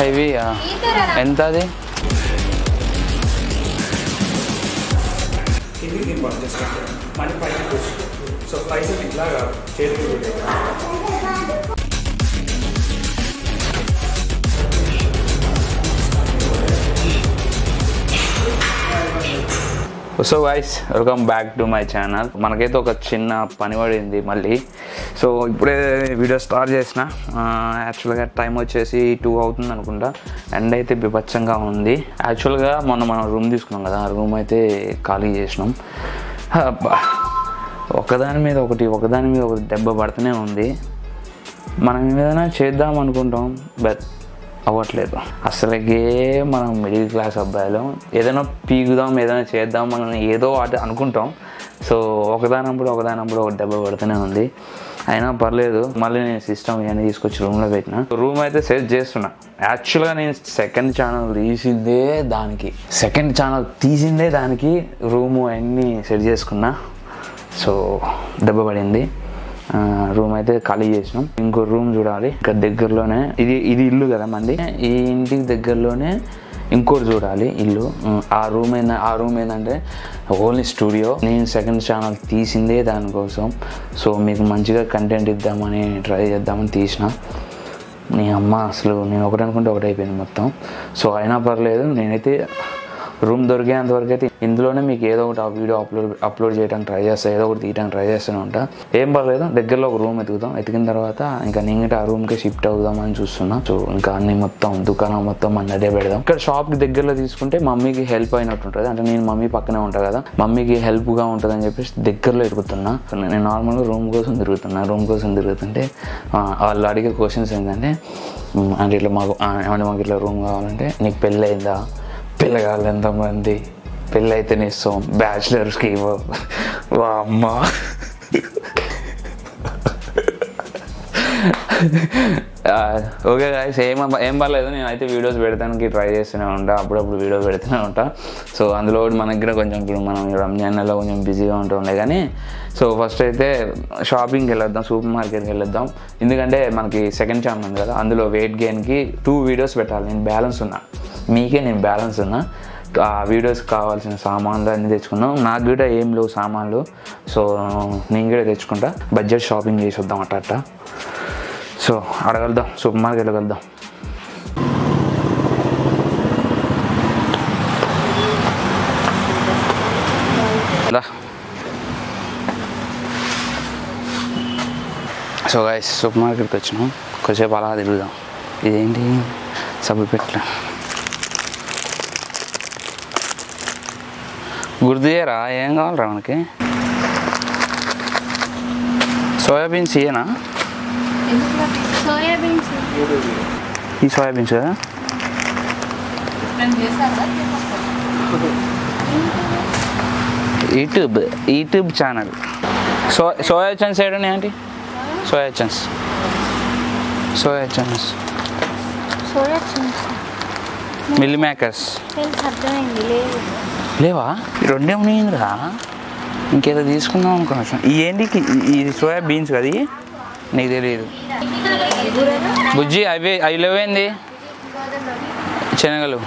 Heavy, and that is so flies and laga, chair to the so guys, welcome back to my channel. Manaketho oka chinna pani vadindi malli. So ipude video start chesina. Actually ga time vachesi 2 avutundi anukunta. And aithe bibachanga undi. Actually ga mona mana room తీసుకున్నాం కదా. Room అయితే ఖాళీ చేశనం. అబ్బా. ఒకదాని మీద ఒకటి దెబ్బ పడతనే ఉంది. మనం ఏదైనా చేద్దాం అనుకుంటాం బట్ అవ్వట్లేదు. అసలుకే మనం మిడిల్ క్లాస్ అబ్బాయిలో ఏదైనా పీకుదాం ఏదైనా చేద్దాం మనం ఏదో అది అనుకుంటాం. సో ఒకదానప్పుడు ఒక దెబ్బ పడుతూనే ఉంది. అయినా పర్లేదు, మళ్ళీ నేను సిస్టమ్ ఇవన్నీ తీసుకొచ్చి రూమ్లో పెట్టిన. రూమ్ అయితే సెట్ చేస్తున్నా. యాక్చువల్గా నేను సెకండ్ ఛానల్ తీసిందే దానికి రూము అన్నీ సెట్ చేసుకున్నా. సో దెబ్బ పడింది. రూమ్ అయితే ఖాళీ చేసినాం. ఇంకో రూమ్ చూడాలి. ఇక్కడ దగ్గరలోనే ఇది ఇల్లు కదా మంది. ఈ ఇంటికి దగ్గరలోనే ఇంకోటి చూడాలి ఇల్లు. ఆ రూమ్ ఏంటంటే ఓన్లీ స్టూడియో. నేను సెకండ్ ఛానల్ తీసిందే దానికోసం. సో మీకు మంచిగా కంటెంట్ ఇద్దామని ట్రై చేద్దామని తీసిన. నీ అమ్మ అసలు నేను ఒకటి అనుకుంటే ఒకటి అయిపోయింది మొత్తం. సో అయినా పర్లేదు, నేనైతే రూమ్ దొరికేంతవరకు అయితే ఇందులోనే మీకు ఏదో ఒకటి ఆ వీడియో అప్లోడ్ చేయడానికి ట్రై చేస్తాను. ఏదో ఒకటి తీయడానికి ట్రై చేస్తూనే ఉంటా. ఏం పర్లేదు, దగ్గరలో ఒక రూమ్ ఎతికిన తర్వాత ఇంకా నేను ఆ రూమ్కే షిఫ్ట్ అవుదామని చూస్తున్నా. సో ఇంకా అన్ని మొత్తం దుకాణం మొత్తం మన అదే పెడదాం. ఇక్కడ షాప్కి దగ్గరలో తీసుకుంటే మమ్మీకి హెల్ప్ అయినట్టు ఉంటుంది. అంటే నేను మమ్మీ పక్కనే ఉంటాను కదా, మమ్మీకి హెల్ప్గా ఉంటుంది అని చెప్పేసి దగ్గరలో ఎదుగుతున్నా. నేను నార్మల్గా రూమ్ కోసం తిరుగుతుంటే వాళ్ళు అడిగే క్వశ్చన్స్ ఏంటంటే, అంటే ఇట్లా మాకు ఇట్లా రూమ్ కావాలంటే నీకు పెళ్ళి అయిందా, పిల్లగాళ్ళు ఎంతమంది, పెళ్ళి అయితేనే ఇస్తాం, బ్యాచిలర్స్కి వా అమ్మ ఓకే గాయస్, ఏం పర్లేదు. నేనైతే వీడియోస్ పెడతానికి ట్రై చేస్తూనే ఉంటా. అప్పుడప్పుడు వీడియో పెడుతూనే ఉంటా. సో అందులో మనకి కూడా కొంచెం ఇప్పుడు మనం రంజాన్లో కొంచెం బిజీగా ఉంటుండే కానీ. సో ఫస్ట్ అయితే షాపింగ్కి వెళ్ళొద్దాం, సూపర్ మార్కెట్కి వెళ్ళొద్దాం. ఎందుకంటే మనకి సెకండ్ ఛానల్ ఉంది కదా, అందులో వెయిట్ గెయిన్కి 2 వీడియోస్ పెట్టాలి. నేను బ్యాలెన్స్ ఉన్నా. ఆ వీడియోస్కి కావాల్సిన సామాన్లు అన్నీ తెచ్చుకున్నాం. నాకు కూడా ఏం లేవు సామాన్లు. సో నేను కూడా తెచ్చుకుంటా. బడ్జెట్ షాపింగ్ చేసి వద్దాం అట్ట. సో అడగలుద్దాం, సూపర్ మార్కెట్లోకి వెళ్దాం. సో గైస్, సూపర్ మార్కెట్కి వచ్చినాం. కొద్దిసేపు అలా తిరుగుదాం. ఇదేంటి సబ్బు పెట్టలే గుర్తురా, ఏం కావాలరా మనకి? సోయాబీన్స్ ఇయేనా? ఈ సోయాబీన్స్ కదా. యూట్యూబ్ ఛానల్ సోయా చన్స్ వేయడం ఏంటి? సోయా చన్స్ మిల్ మేకర్స్ లేవా? రెండే ఉన్నాయిందిరా. ఇంకేదో తీసుకుందాం అనుకున్నా. ఇది సోయా బీన్స్ కదా, నీకు తెలియదు బుజ్జి. అవి లేవేంది? శనగలు.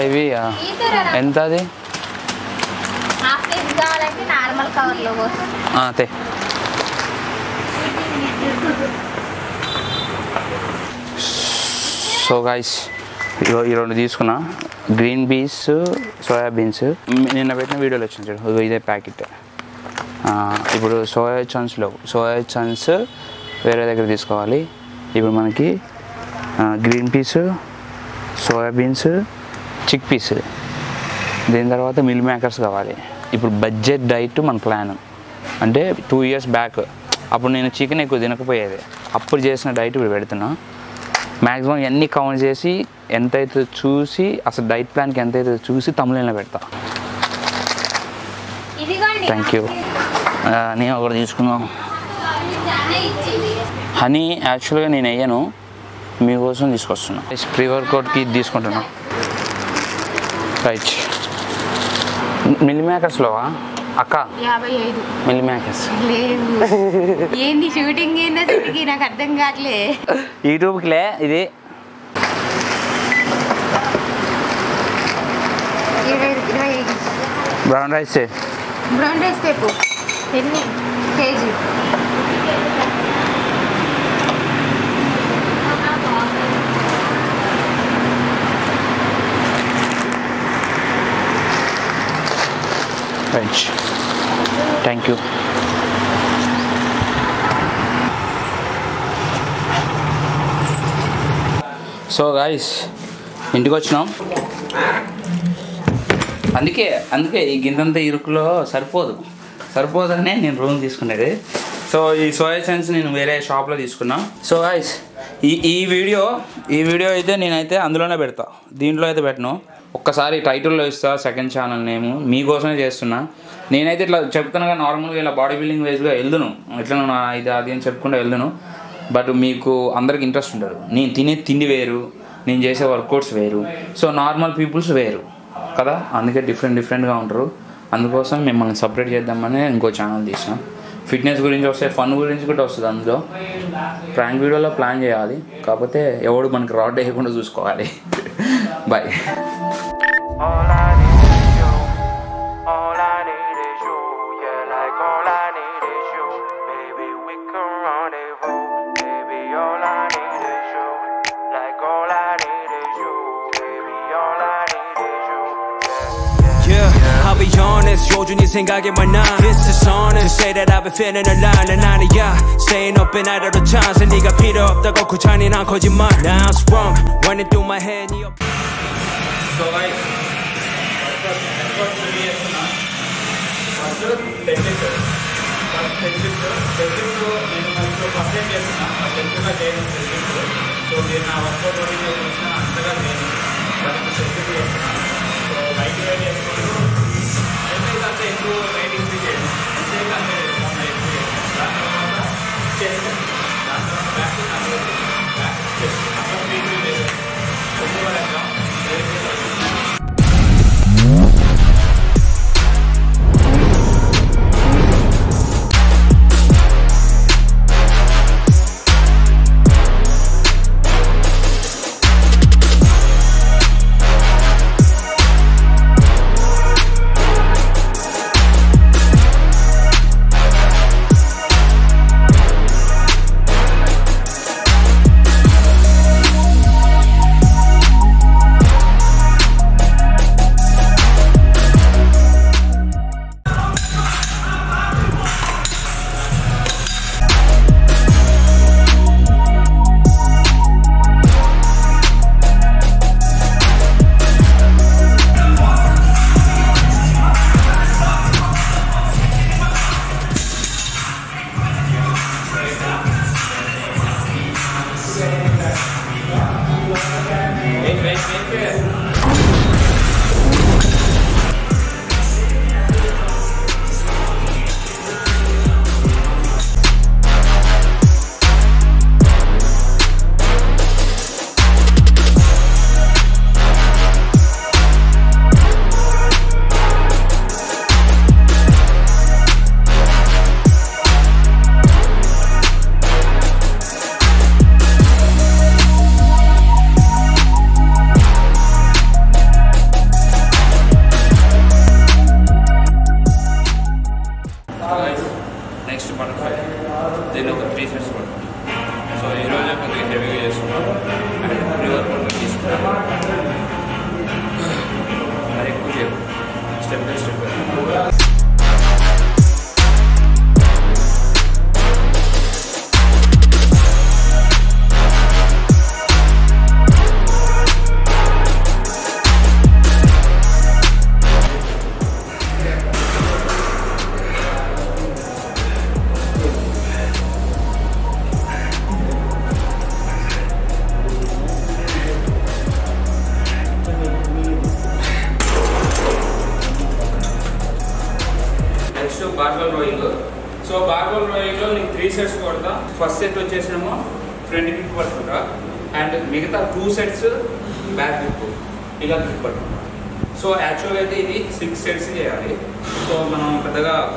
అవి ఎంత అది? అంతే. సో గైస్, ఈ రెండు తీసుకున్నా. గ్రీన్ బీన్స్, సోయా బీన్స్ నిన్న పెట్టిన వీడియోలో వచ్చింది చూడు, ఇదే ప్యాకెట్. ఇప్పుడు సోయా చన్స్ వేరే దగ్గర తీసుకోవాలి. ఇప్పుడు మనకి green peas, soya beans, chick peas, దీని తర్వాత మిల్ మేకర్స్ కావాలి. ఇప్పుడు బడ్జెట్ డైట్ మన ప్లాన్. అంటే 2 years బ్యాక్ అప్పుడు నేను చికెన్ ఎక్కువ తినకపోయేది. అప్పుడు చేసిన డైట్ ఇప్పుడు పెడుతున్నా. మ్యాక్సిమం ఇవన్నీ కౌంట్ చేసి ఎంతైతే చూసి, అసలు డైట్ ప్లాన్కి ఎంతైతే చూసి తమిళంలో పెడతా. Thank you. నేను ఒకటి తీసుకున్నాను. హనీ యాక్చువల్గా నేను వేయను, మీకోసం తీసుకొస్తున్నా. ప్రీ వర్కౌట్కి ఇది తీసుకుంటున్నా. రైట్, మిల్ మేకర్స్లోవా? Akka? 55 millimeters. Yendi shooting enna sitiki naaku ardham kaatle. YouTube ki le idi 25 brown rice te. Brown rice tepu. Enni kg? French. Thank you. So guys, ఇంటికొచ్చినాం. అందుకే ఈ గింతంత ఇరుకులో సరిపోదనే నేను రూమ్ తీసుకునేది. సో ఈ సోయా సాస్ నేను వేరే షాప్లో తీసుకున్నా. సో గైస్ ఈ వీడియో అయితే నేనైతే అందులోనే పెడతా, దీంట్లో అయితే పెట్టను. ఒక్కసారి టైటిల్లో ఇస్తా, సెకండ్ ఛానల్ నేమ్ మీకోసమే చేస్తున్నా. నేనైతే ఇట్లా చెప్తానుగా, నార్మల్గా ఇలా బాడీ బిల్డింగ్ వైజ్గా వెళ్దును, ఇట్లా ఇది అది అని చెప్పుకుంటూ వెళ్దును. బట్ మీకు అందరికి ఇంట్రెస్ట్ ఉంటారు. నేను తినే తిండి వేరు, నేను చేసే వర్కౌట్స్ వేరు, సో నార్మల్ పీపుల్స్ వేరు కదా, అందుకే డిఫరెంట్గా ఉంటారు. అందుకోసం మిమ్మల్ని సపరేట్ చేద్దామని ఇంకో ఛానల్ తీసాం. ఫిట్నెస్ గురించి వస్తే, ఫన్ గురించి కూడా వస్తుంది. అందులో ప్రాంక్ వీడియోలో ప్లాన్ చేయాలి, కాకపోతే ఎవడు మనకి రాడ్ వేయకుండా చూసుకోవాలి. Bye. All I need is you, yeah, like all I need is you, baby, we can rendezvous, baby, all I need is you, like all I need is you, baby, all I need is you, yeah. I'll be honest, 요즘이 생각에만 나, it's dishonest to say that I've been feeling a lot, 난 아니야, staying up and out of the chance, and 네가 필요 없다고 고찬이 난 거짓말, now it's wrong, running through my head, 네 옆... So guys, first set వచ్చేసినామో front grip పట్టుకుంటా, and మిగతా 2 sets back grip, ఇలా grip పట్టుకుంటా. So actually it is 6 sets in the so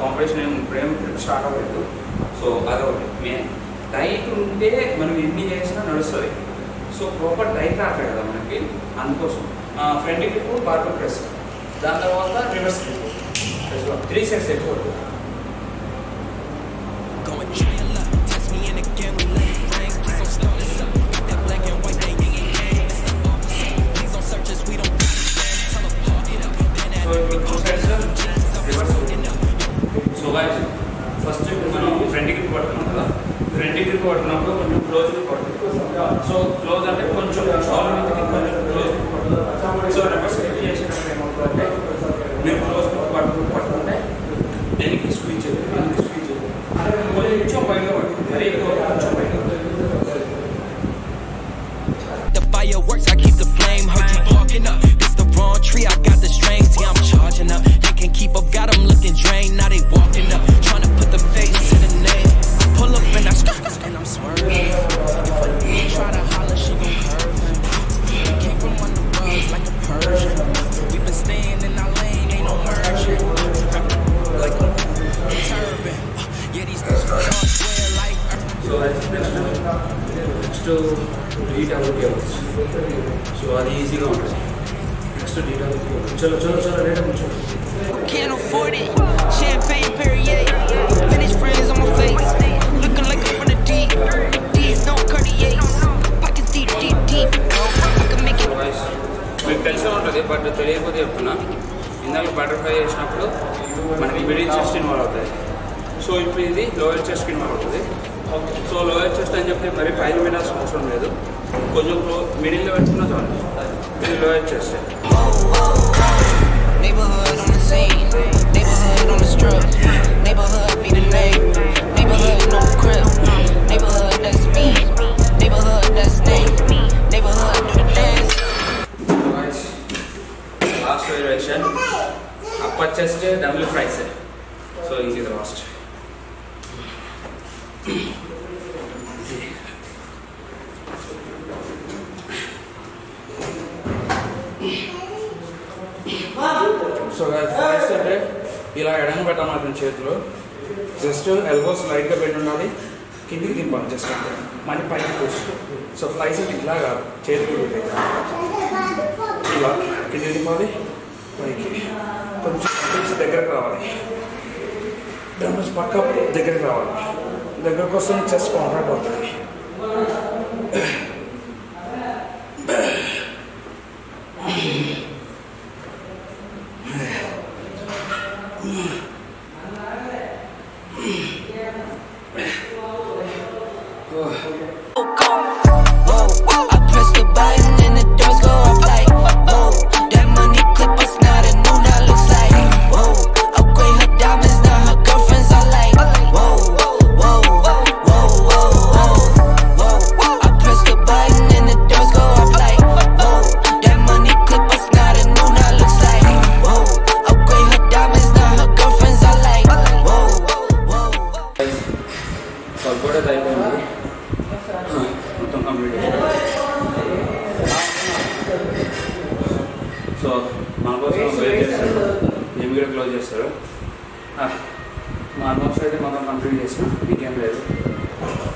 compression frame start over. So that means tight unte manu enni chesina nadustadi. So proper tight raakadu manaki andukosam front grip bar press dan tarvata reverse grip so 3 sets ekkodu so close and punch on the shoulder close. So reverse deviation close then it is switch and switch. The fireworks, I keep the flame. Heard you barking up. It's the wrong tree. I got the strings. Yeah, I'm charging up. They can't keep up. Got them looking drained. Now they walking up. Trying to put the face to the name. I pull up and I'm swerving. Try to holler, she gon' curve. Came from under rugs like a Persian. We been staying in our lane, ain't no merging. Like a turban. Yeah, these dudes are swear like earth. So that's next to DWK. So are easy on next to DWK. Chalo, chalo, chalo, let him. Can't afford it. Champagne, Perrier. Finish friends on my face. Looking like I'm from the deep. These no Cartiers. మీకు తెలిసే ఉంటుంది but తెలియకపోతే చెప్తున్నా ఇందాక butterfly చేసినప్పుడు మనకి middle chest involve అవుతుంది so ఇప్పుడు ఇది లోయర్ చెస్ట్ ఇన్వాల్వ్ అవుతుంది సో లోయర్ చెస్ట్ అని చెప్తే మరి పైన పెట్టాల్సిన అవసరం లేదు కొంచెం మిడిల్లో పెట్టుకున్నా చూడండి ఇది lower chest upper chest double fry set. So easy the last. So guys, fry set ఇలా ఎడమ పెట్టామని చేతిలో జస్ట్ elbows light గా bend ఉండాలి కిందికి దింపాలి జస్ట్ అంటే మళ్ళీ పైకి push. So fry set ఇలా చేతికి ఇలా కిందికి దింపాలి పైకి కొంచెం దగ్గరకు రావాలి డంబుల్స్ పక్క దగ్గరికి రావాలి దగ్గర కోసం చెస్ట్ కాంట్రాక్ట్ అవుతుంది मार्ग कंप्लीट वीकें